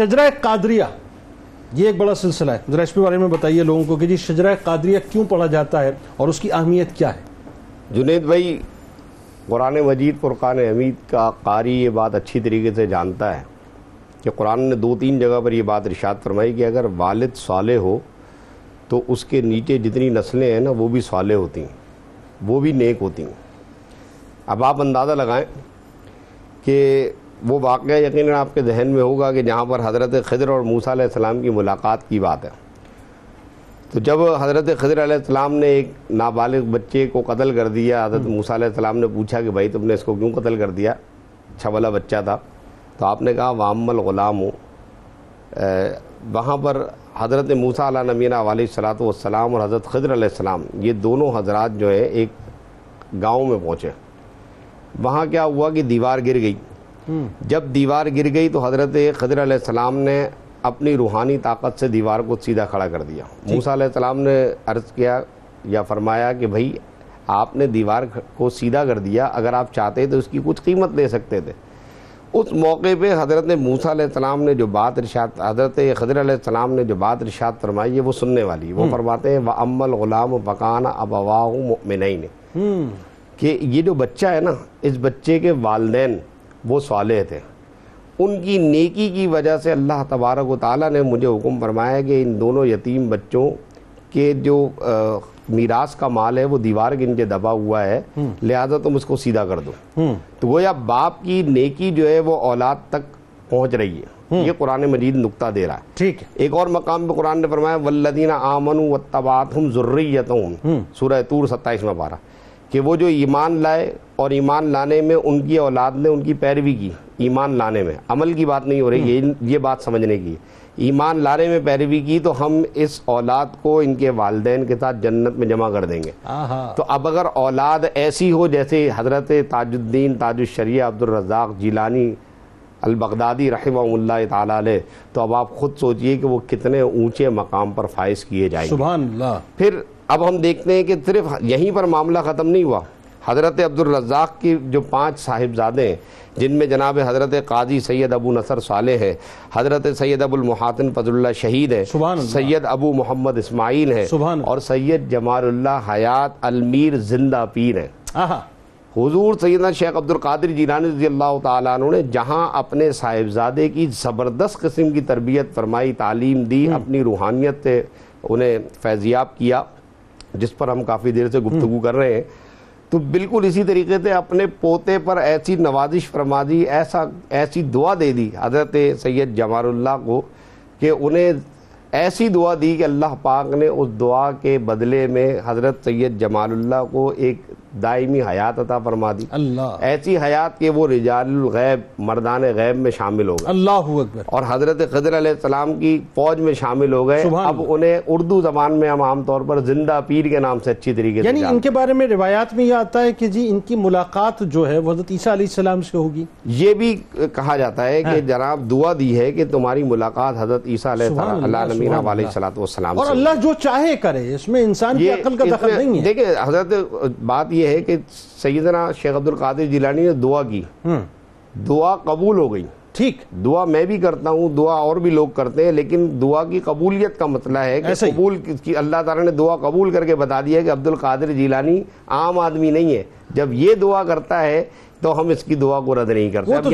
शजरा कादरिया, ये एक बड़ा सिलसिला है, ज़रा इसके बारे में बताइए लोगों को कि जी शजरा कादरिया क्यों पढ़ा जाता है और उसकी अहमियत क्या है। जुनेद भाई, क़ुरान मजीद और क़र्न हमीद का कारी ये बात अच्छी तरीके से जानता है कि कुरान ने 2-3 जगह पर यह बात इरशाद फरमाई कि अगर वालिद साले हो तो उसके नीचे जितनी नस्लें हैं ना वो भी साले होती हैं, वो भी नेक होती हैं। अब आप अंदाज़ा लगाएं कि वो वाक़या यकीनन आपके जहन में होगा कि जहाँ पर हज़रत ख़िज़्र और मूसा अलैहिस्सलाम की मुलाकात की बात है। तो जब हज़रत ख़िज़्र अलैहिस्सलाम ने एक नाबालिग बच्चे को कत्ल कर दिया, हज़रत मूसा अलैहिस्सलाम ने पूछा कि भाई तुमने इसको क्यों कत्ल कर दिया, अच्छा वाला बच्चा था। तो आपने कहा वामल ग़ुलाम हो। वहाँ पर हज़रत मूसा अला नबीना अलैहिस्सलातु वस्सलाम और हज़रत ख़िज़्र अलैहिस्सलाम, ये दोनों हजरात जो हैं एक गांव में पहुँचे। वहाँ क्या हुआ कि दीवार गिर गई। जब दीवार गिर गई तो हज़रत ख़िज़्र अलैहिस्सलाम ने अपनी रूहानी ताकत से दीवार को सीधा खड़ा कर दिया। मूसा अलैहिस्सलाम ने अर्ज़ किया या फरमाया कि भाई आपने दीवार को सीधा कर दिया, अगर आप चाहते तो इसकी कुछ कीमत ले सकते थे। उस मौके पे हज़रत मूसा अलैहिस्सलाम ने जो बात इरशाद, हज़रत ख़िज़्र अलैहिस्सलाम ने जो बात इरशाद फरमाई है वो सुनने वाली। वो फरमाते हैं व अम्मल ग़ुलाम फ़कान अबवाहु मुमिनैन, कि ये जो बच्चा है ना, इस बच्चे के वालिदैन वो सालेह थे। उनकी नेकी की वजह से अल्लाह तबारक व तआला ने मुझे हुक्म फरमाया कि इन दोनों यतीम बच्चों के जो मीरास का माल है वो दीवार के नीचे दबा हुआ है, लिहाजा तुम उसको सीधा कर दो। तो गोया बाप की नेकी जो है वो औलाद तक पहुंच रही है। ये कुरान मजीद नुक्ता दे रहा है, ठीक है। एक और मकाम पे कुरान ने फरमाया वल्लदीना आमनु वत्तबाअतहुम ज़ुर्रियतहुम, सूरह तूर 27वां पारा, कि वो जो ईमान लाए और ईमान लाने में उनकी औलाद ने उनकी पैरवी की। ईमान लाने में अमल की बात नहीं हो रही, ये बात समझने की। ईमान लाने में पैरवी की तो हम इस औलाद को इनके वालिदैन के साथ जन्नत में जमा कर देंगे। तो अब अगर औलाद ऐसी हो जैसे हज़रत ताजुद्दीन ताजुशरिया अब्दुल रज़ाक जिलानी अल-बगदादी रहमहुल्लाह ताला अलैह, तो अब आप ख़ुद सोचिए कि वो कितने ऊंचे मकाम पर फाइज किए जाएंगे। सुभानअल्लाह। फिर अब हम देखते हैं कि सिर्फ यहीं पर मामला ख़त्म नहीं हुआ। हज़रत अब्दुल रज़ाक की जो 5 साहिबजादे हैं, जिनमें जनाब हज़रत काज़ी सैयद अबू नसर साले हैं, हज़रत सैद अबुल मुहातिन फज़लुल्लाह शहीद हैं, सैयद अबू मोहम्मद इस्माइल हैं और सैयद जमालुल्लाह हयात अलमीर जिंदा पीर हैं। हुजूर सैयदना शेख अब्दुल क़ादिर जीलानी रज़ियल्लाहु ताला अन्हु ने जहाँ अपने साहिबजादे की ज़बरदस्त किस्म की तरबियत फरमाई, तालीम दी, अपनी रूहानियत से उन्हें फैज़याब किया, जिस पर हम काफ़ी देर से गुफ्तगू कर रहे हैं, तो बिल्कुल इसी तरीके से अपने पोते पर ऐसी नवाजिश फरमा दी, ऐसी दुआ दे दी हज़रत सैयद जमालुल्लाह को, कि उन्हें ऐसी दुआ दी कि अल्लाह पाक ने उस दुआ के बदले में हज़रत सैयद जमालुल्लाह को एक दायमी हयात अता फरमा दी। अल्लाह, ऐसी हयात के वो रिजालुल गैब, मर्दाने गैब में शामिल हो गए। अल्लाहु अकबर। और हज़रत ख़िज़्र अलैहिस्सलाम की फ़ौज में शामिल हो गए। अब उन्हें उर्दू ज़बान में हम आमतौर पर जिंदा पीर के नाम से अच्छी तरीके से, यानी इनके बारे में रिवायात में यह आता है कि जी इनकी मुलाकात जो है हज़रत ईसा अलैहिस्सलाम से होगी। ये भी कहा जाता है कि जनाब दुआ दी है कि तुम्हारी मुलाकात हज़रत ईसा अलैहिस्सलाम, और अल्लाह जो चाहे करे, इसमें इंसान की अकल का दखल नहीं है। देखिए हज़रत, बात यह है कि सैयदना शेख अब्दुल क़ादिर जीलानी ने दुआ की, दुआ कबूल हो गई। ठीक, दुआ मैं भी करता हूँ, दुआ और भी लोग करते हैं, लेकिन दुआ की कबूलियत का मतलब है कि कबूल की, अल्लाह ताला ने दुआ कबूल करके बता दिया कि अब्दुल क़ादिर जीलानी आम आदमी नहीं है। जब ये दुआ करता है तो हम इसकी दुआ को रद्द नहीं करते।